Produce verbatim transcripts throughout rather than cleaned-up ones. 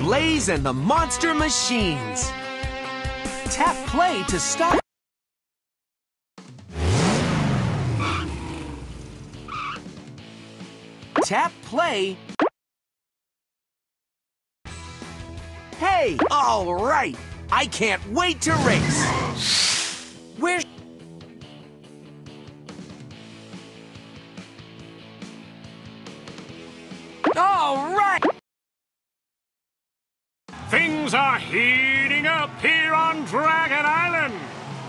Blaze and the Monster Machines. Tap play to start. Tap play. Hey, all right. I can't wait to race. Where's All right. Things are heating up here on Dragon Island.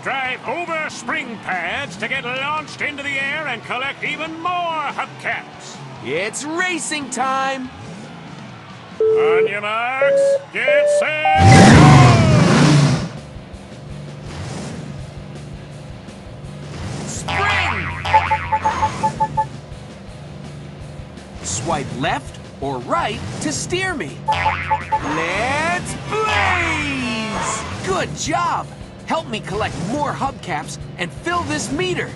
Drive over spring pads to get launched into the air and collect even more hubcaps. It's racing time. On your marks, get set, go! Spring! Swipe left or right to steer me. Let's blaze! Good job! Help me collect more hubcaps and fill this meter.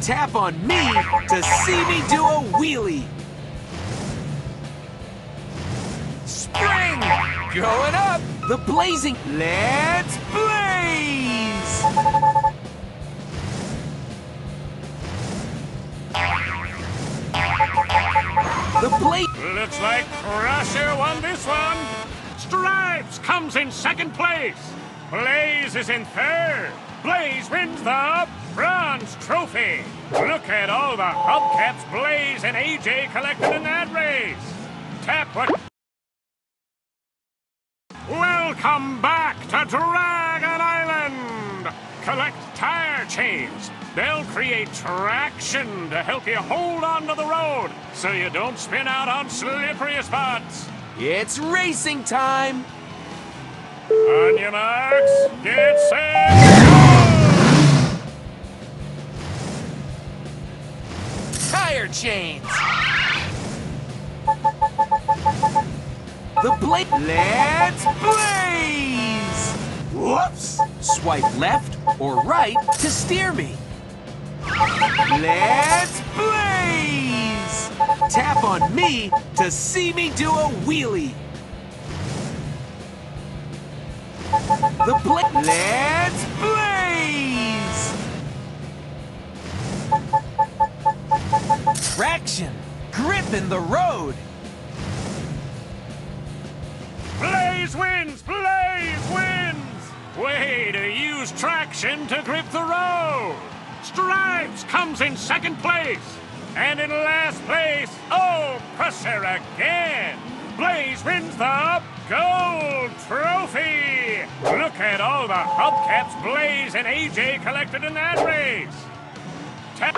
Tap on me to see me do a wheelie. Spring! Going up! The blazing... Let's blaze! The blaze... Looks like Crusher won this one. Stripes comes in second place. Blaze is in third. Blaze wins the bronze trophy. Look at all the hubcaps Blaze and A J collected in that race. Tap what... Welcome back to Dragon Island! Collect tire chains. They'll create traction to help you hold on to the road so you don't spin out on slippery spots. It's racing time! On your marks, get set, go! Tire chains! The blade. Let's blaze! Whoops! Swipe left or right to steer me. Let's blaze! Tap on me to see me do a wheelie. The blade. Let's blaze! Traction! Grip in the road! Blaze wins! Blaze wins! Way to use traction to grip the road! Stripes comes in second place! And in last place, oh, Crusher again! Blaze wins the gold trophy! Look at all the hubcaps Blaze and A J collected in that race! Ta-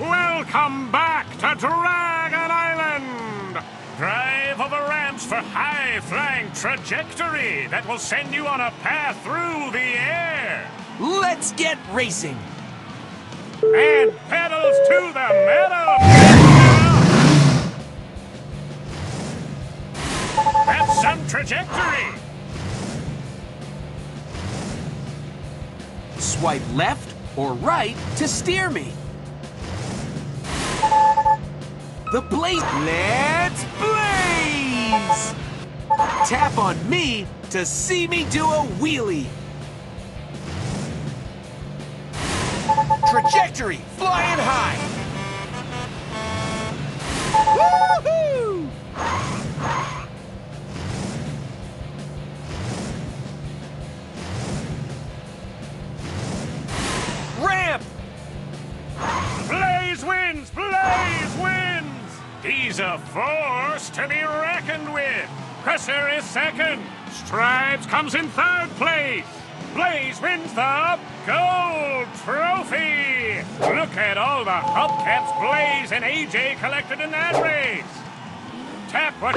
Welcome back to Dragon Island! Drive over ramps for high-flying trajectory that will send you on a path through the air. Let's get racing. And pedals to the metal. That's some trajectory. Swipe left or right to steer me. The blaze. Let's blaze! Tap on me to see me do a wheelie. Trajectory flying high. Woohoo! Ramp! Blaze wins! Blaze wins! He's a force to be reckoned with. Crusher is second. Stripes comes in third place. Blaze wins the gold trophy. Look at all the hubcaps Blaze and A J collected in that race. Tap what...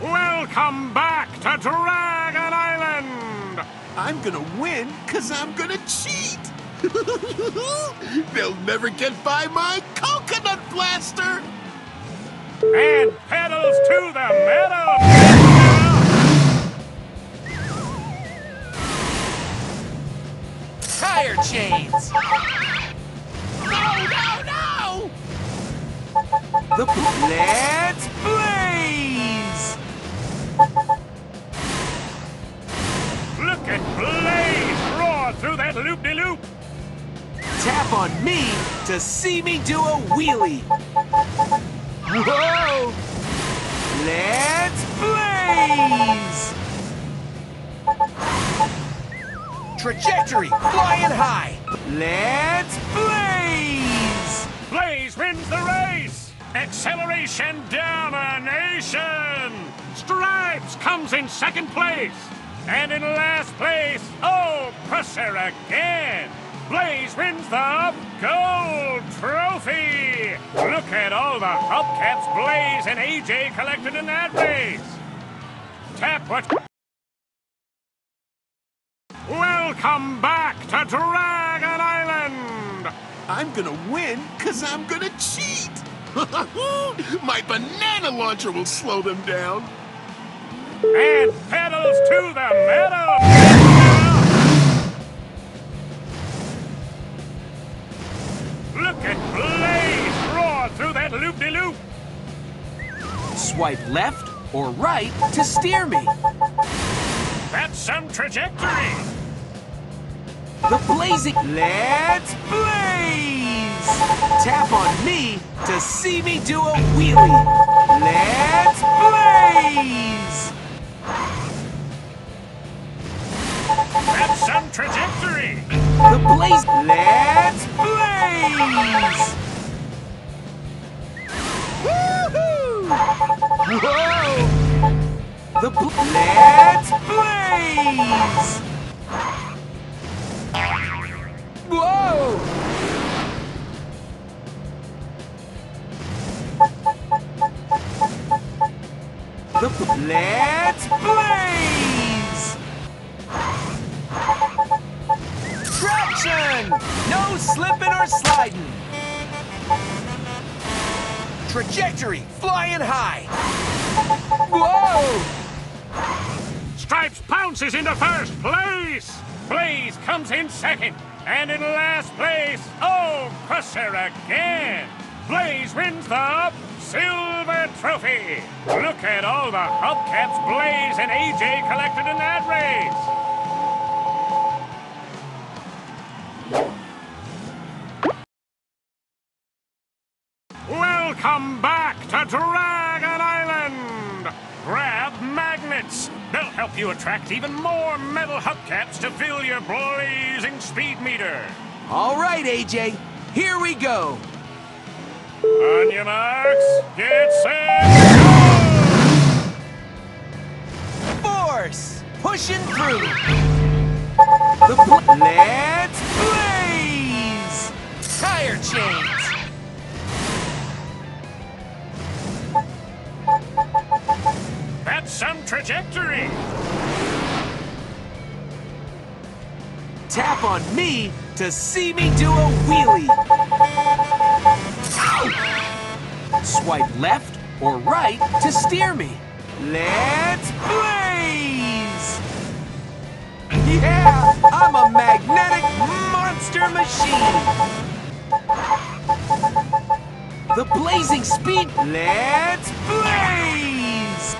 Welcome back to Dragon Island. I'm gonna win because I'm gonna cheat. They'll never get by my coconut blaster! And pedals to the metal! Tire chains! No, no, no! the Let's Blaze! Look at Blaze roar through that loop-de-loop! -loop. Tap on me to see me do a wheelie! Whoa! Let's Blaze! Trajectory flying high! Let's Blaze! Blaze wins the race! Acceleration domination! Stripes comes in second place! And in last place, oh, Crusher again! Blaze wins the gold trophy! Look at all the hubcaps Blaze and A J collected in that race! Tap what... Welcome back to Dragon Island! I'm gonna win, cause I'm gonna cheat! My banana launcher will slow them down! And pedals to the metal! Look at Blaze roar through that loop-de-loop! -loop. Swipe left or right to steer me! That's some trajectory! The blazing Let's Blaze! Tap on me to see me do a wheelie. Let's Blaze! That's some trajectory! The blaze Let's Blaze! Woohoo! Whoa! The bl Let's Blaze! Whoa! The Let's Blaze! Traction! No slipping or sliding! Trajectory flying high! Whoa! Stripes pounces into first place! Blaze comes in second, and in last place, oh, Crusher again! Blaze wins the silver trophy! Look at all the hubcaps Blaze and A J collected in that race! Welcome back to Dragon Island! Grab magnets! They'll help you attract even more metal hubcaps to fill your blazing speed meter. All right, A J, here we go. On your marks, get set, go! Force, pushing through. The bl Let's Blaze! Tire chains. That's some trajectory! Tap on me to see me do a wheelie! Ow! Swipe left or right to steer me! Let's Blaze! Yeah! I'm a magnetic monster machine! The blazing speed! Let's Blaze!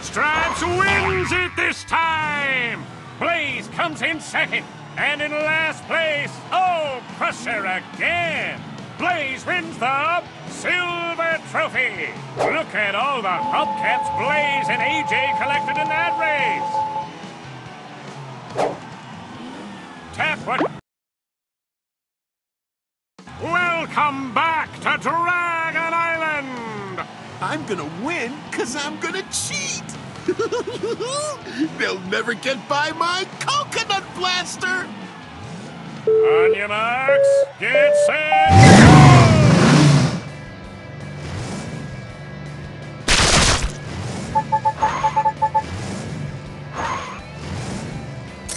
Stripes wins it this time! Blaze comes in second, and in last place, oh, Crusher again! Blaze wins the silver trophy! Look at all the hubcaps Blaze and A J collected in that race! Tap what... Welcome back to Dragon Island! I'm gonna win, cause I'm gonna cheat! They'll never get by my coconut blaster! On your marks, get set, go!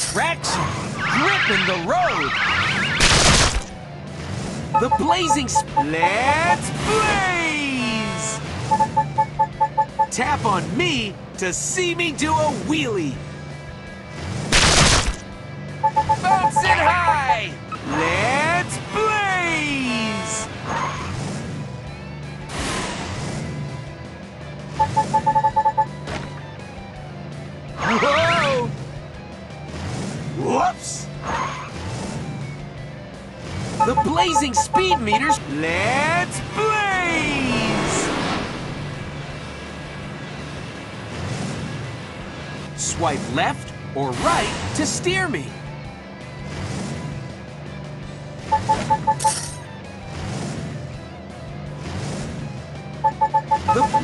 Traction, gripping the road! The blazing sp- Let's Blaze! Tap on me to see me do a wheelie. Bounce it high! Let's Blaze! blazing speed meters. Let's blaze! Swipe left or right to steer me.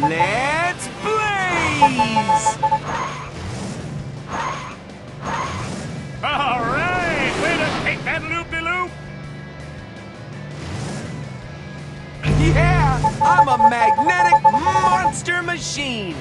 Let's blaze! All right, way to take that loop-de-loop! Yeah, I'm a magnetic monster machine!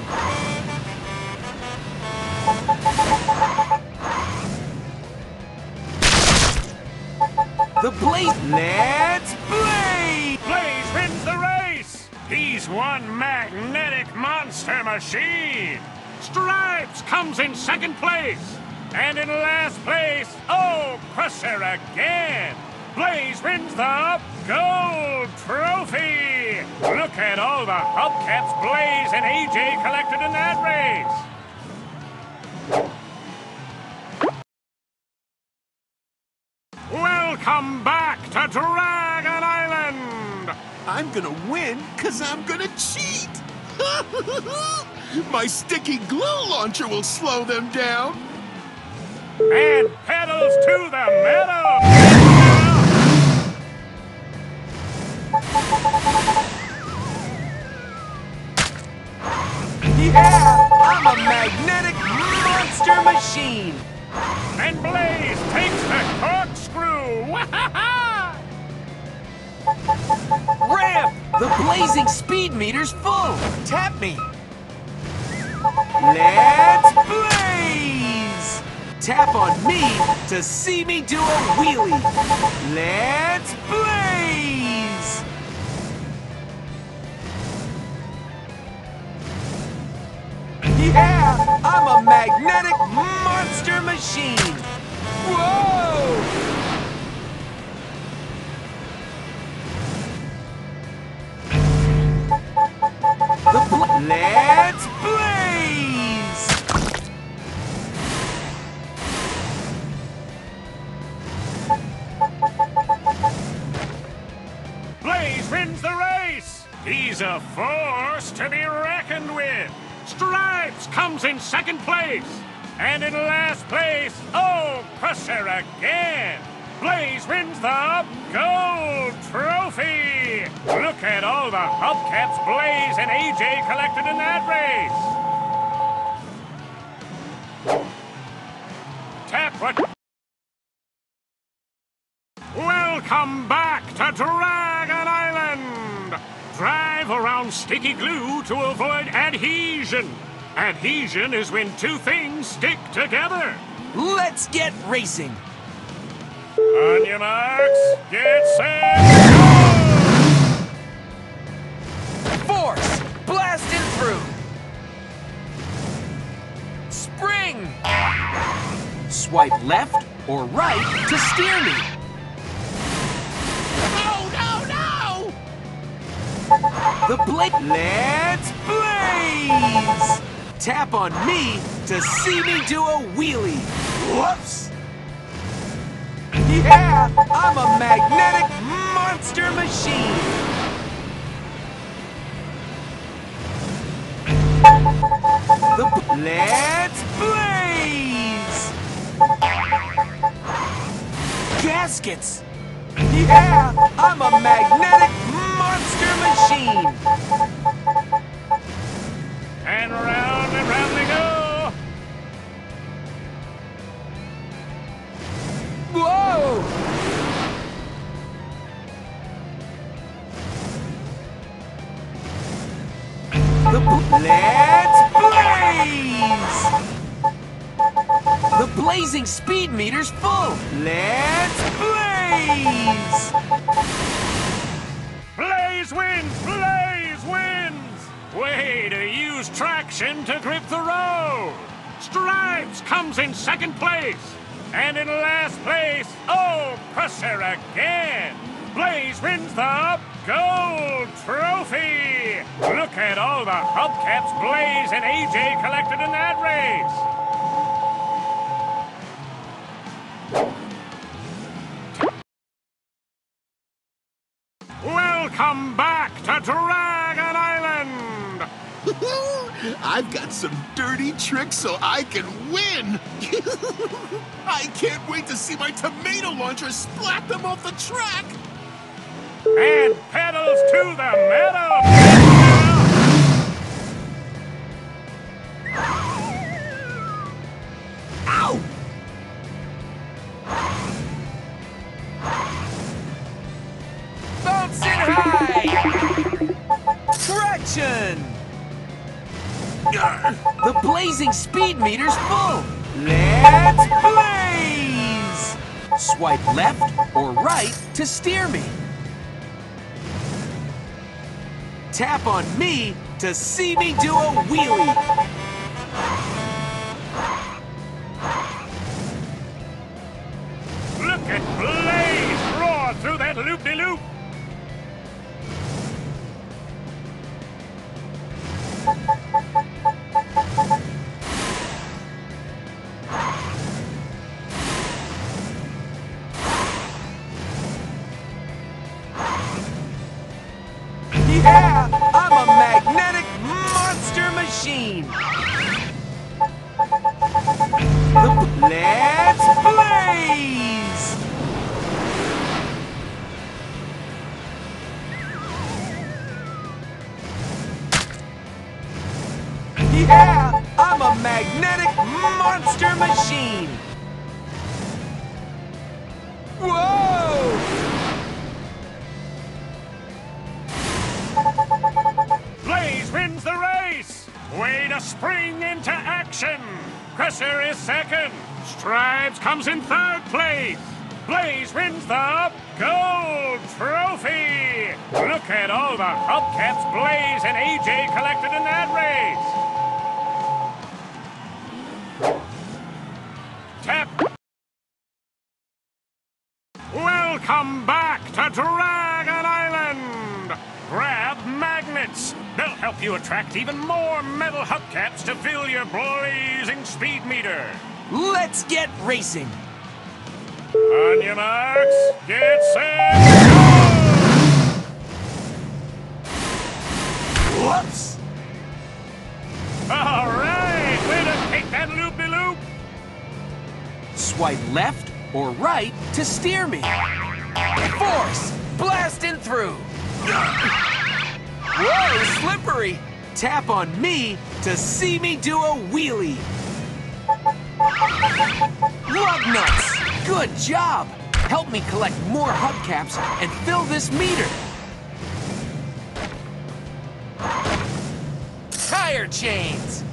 The blaze... Let's blaze! Blaze wins the race! He's one magnetic monster machine! Stripes comes in second place! And in last place, oh, Crusher again! Blaze wins the gold trophy! Look at all the hubcaps Blaze and A J collected in that race! Welcome back to Dragon Island! I'm gonna win, cause I'm gonna cheat! My sticky glue launcher will slow them down! And pedals to the metal! Yeah! I'm a magnetic monster machine! And Blaze takes the corkscrew! Ramp! The blazing speed meter's full! Tap me! Let's blaze! Tap on me to see me do a wheelie! Let's blaze! Yeah! I'm a magnetic monster machine! Whoa! The bla- Let's blaze! Blaze wins the race! He's a force to be reckoned with! Stripes comes in second place, and in last place, oh, Crusher again! Blaze wins the gold trophy! Look at all the hubcaps Blaze and A J collected in that race! Tap what? Welcome back to Dragon Island! Drive around sticky glue to avoid adhesion. Adhesion is when two things stick together. Let's get racing. On your marks, get set, go! Force, blasted through. Spring. Swipe left or right to steer me. The blade. Let's blaze! Tap on me to see me do a wheelie. Whoops! Yeah, I'm a magnetic monster machine. The Let's blaze! Gaskets. Yeah, I'm a magnetic monster machine! And round and round they go! Whoa! The Let's blaze! The blazing speed meter's full! Let's blaze! Blaze wins! Blaze wins! Way to use traction to grip the road! Stripes comes in second place! And in last place, oh, Crusher again! Blaze wins the gold trophy! Look at all the hubcaps Blaze and A J collected in that race! Welcome back to Dragon Island! I've got some dirty tricks so I can win! I can't wait to see my tomato launcher splat them off the track! And pedals to the metal! Ow! Bounce it high! Traction! The blazing speed meter's full! Let's blaze! Swipe left or right to steer me. Tap on me to see me do a wheelie. Look at Blaze roar through that loop-de-loop. Yeah, I'm a magnetic monster machine! Let's blaze! Yeah, I'm a magnetic monster machine! Whoa! Blaze wins the race! Way to spring into action! Crusher is second! Stripes comes in third place! Blaze wins the gold trophy! Look at all the hubcaps Blaze and A J collected in that race! Tap! Welcome back to Dragon Island! Grab magnets! They'll help you attract even more metal hubcaps to fill your blazing speed meter. Let's get racing! On your marks, get set, go! Whoops! All right, way to take that loop-de-loop! Swipe left or right to steer me. Force, blasting through! Whoa, slippery! Tap on me to see me do a wheelie. Lug nuts! Good job! Help me collect more hubcaps and fill this meter. Tire chains!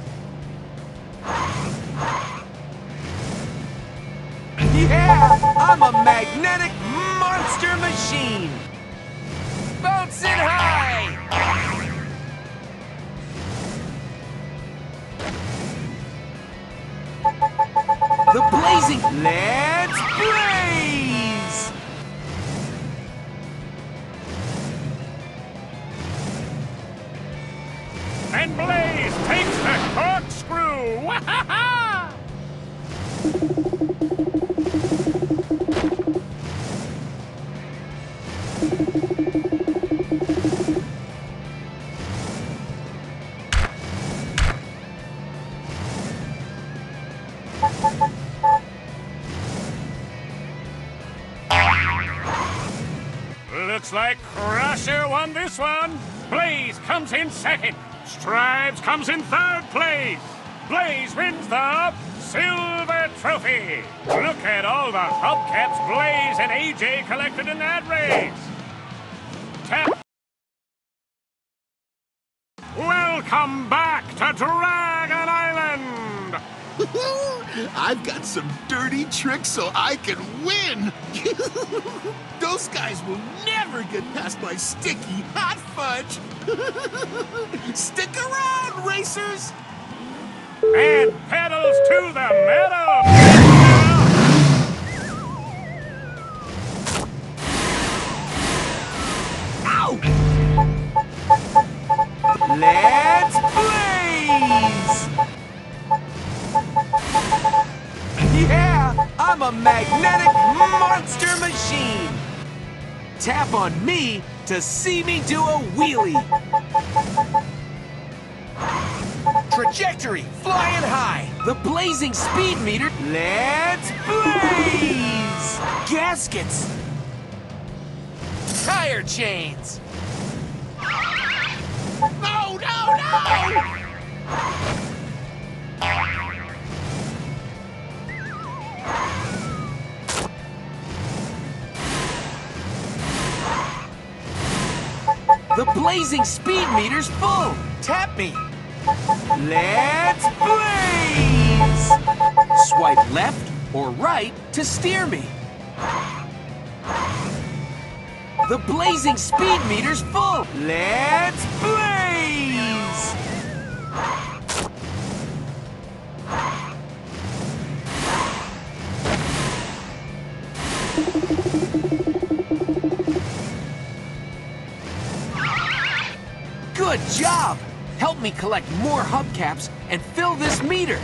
Yeah, I'm a magnetic monster machine! Bounce it high! The blazing... Let's blaze! And Blaze takes the corkscrew! Wahaha! Looks like Crusher won this one. Blaze comes in second. Stripes comes in third place. Blaze wins the silver trophy. Look at all the hubcaps Blaze and A J collected in that race. Tap. Welcome back to Dragon Island. I've got some dirty tricks so I can win! Those guys will never get past my sticky hot fudge! Stick around, racers! And pedals to the metal! Ow! Let's blaze! Yeah, I'm a magnetic monster machine! Tap on me to see me do a wheelie. Trajectory, flying high. The blazing speed meter. Let's blaze! Gaskets. Tire chains. No, no, no! The blazing speed meter's full. Tap me. Let's blaze! Swipe left or right to steer me. The blazing speed meter's full. Let's blaze! Good job! Help me collect more hubcaps and fill this meter.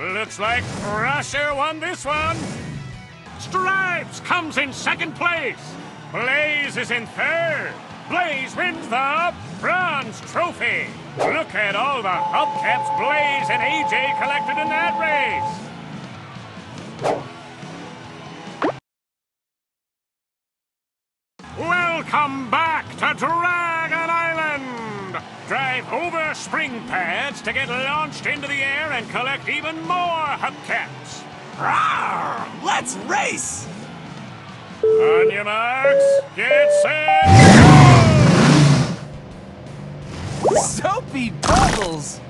Looks like Russia won this one. Stripes comes in second place. Blaze is in third. Blaze wins the bronze trophy. Look at all the hubcaps Blaze and A J collected in that race. Welcome back to Dragon Island. Drive over spring pads to get launched into the air and collect even more hubcaps. Roar! Let's race! On your marks, get set, go! Soapy bubbles!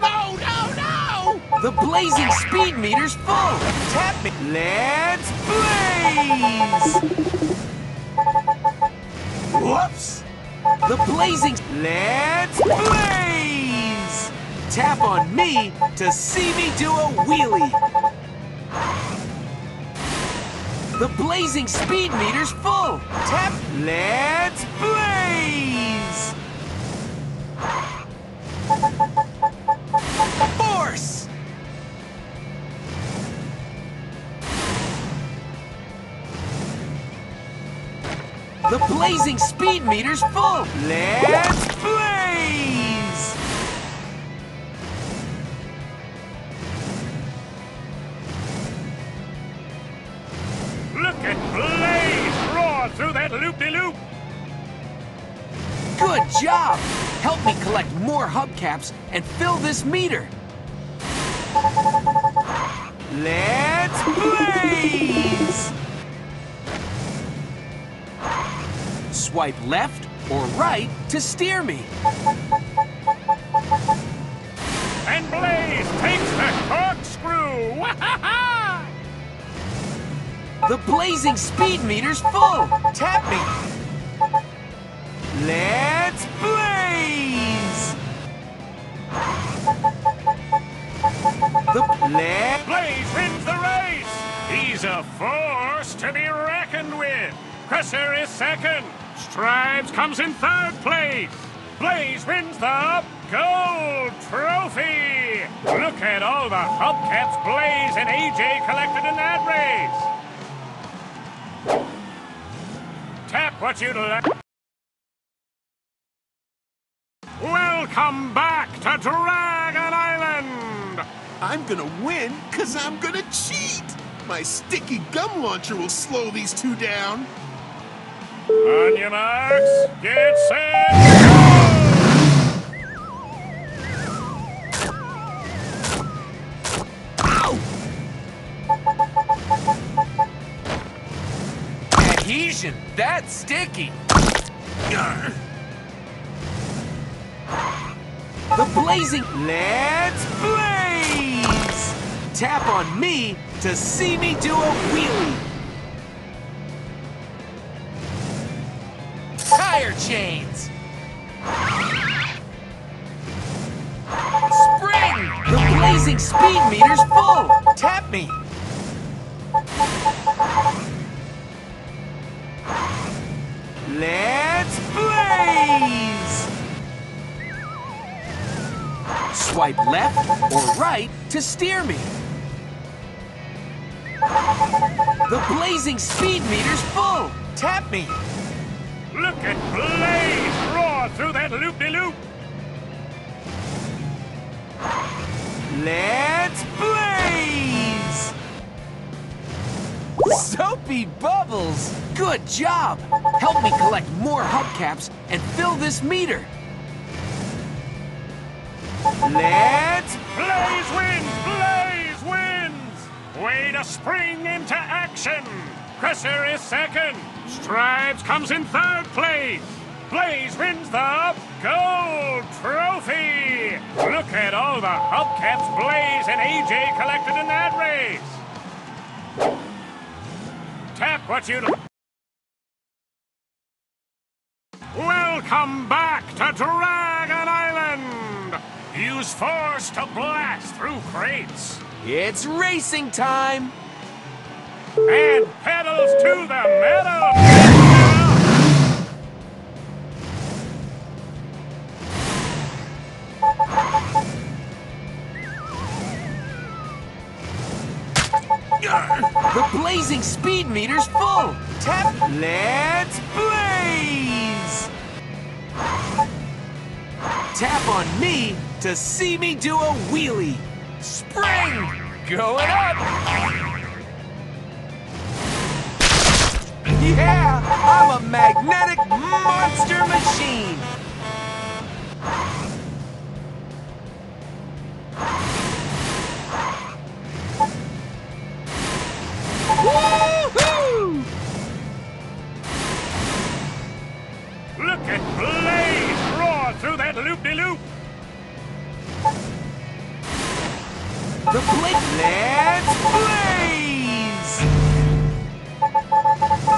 No, no, no! The blazing speed meter's full. Tap me. Let's blaze! Whoops! The blazing... Let's blaze! Tap on me to see me do a wheelie. The blazing speed meter's full. Tap... Let's blaze! Force! The blazing speed meter's full. Let's blaze! Look at Blaze roar through that loop-de-loop. Good job! Help me collect more hubcaps and fill this meter. Let's blaze! Swipe left or right to steer me. And Blaze takes the corkscrew! The blazing speed meter's full. Tap me. Let's blaze! The bla Blaze wins the race! He's a force to be reckoned with! Crusher is second. Stripes comes in third place. Blaze wins the gold trophy. Look at all the hubcaps Blaze and A J collected in that race. Tap what you'd like. Welcome back to Dragon Island. I'm gonna win because I'm gonna cheat. My sticky gum launcher will slow these two down. On your marks, get set, go! Ow! Adhesion, that's sticky. Yarr. The blazing... Let's blaze! Tap on me to see me do a wheelie. Tire chains. Spring! The blazing speed meter's full. Tap me. Let's blaze! Swipe left or right to steer me. The blazing speed meter's full! Tap me! Look at Blaze roar through that loop-de-loop! Let's blaze! Soapy bubbles! Good job! Help me collect more hubcaps and fill this meter! Let's blaze wins! Blaze wins! Way to spring into action! Crusher is second! Stripes comes in third place! Blaze wins the gold trophy! Look at all the hubcaps Blaze and A J collected in that race! Tap what you do. Welcome back to Dragon Island! Use force to blast through crates! It's racing time! And pedals to the metal! The blazing speed meter's full! Tap! Let's blaze! Tap on me to see me do a wheelie! Spring! Going up! Yeah! I'm a magnetic monster machine! Look at Blaze roar through that loop-de-loop! -loop. The blaze... Let's blaze!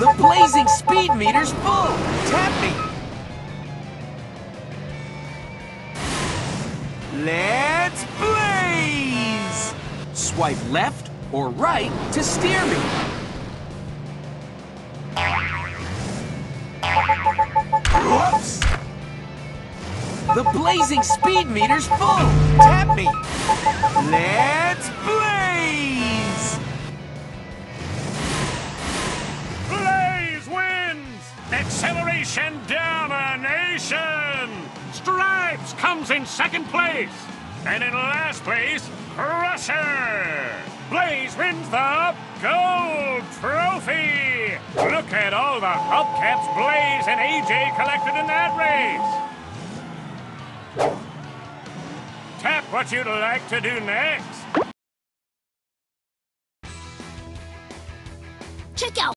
The blazing speed meter's full! Tap me! Let's blaze! Swipe left or right to steer me. Whoops! The blazing speed meter's full! Tap me! Let's blaze! Blaze wins! Acceleration domination! Stripes comes in second place! And in last place, Crusher! Blaze wins the gold trophy! Look at all the hubcaps Blaze and A J collected in that race! Tap what you'd like to do next! Check out!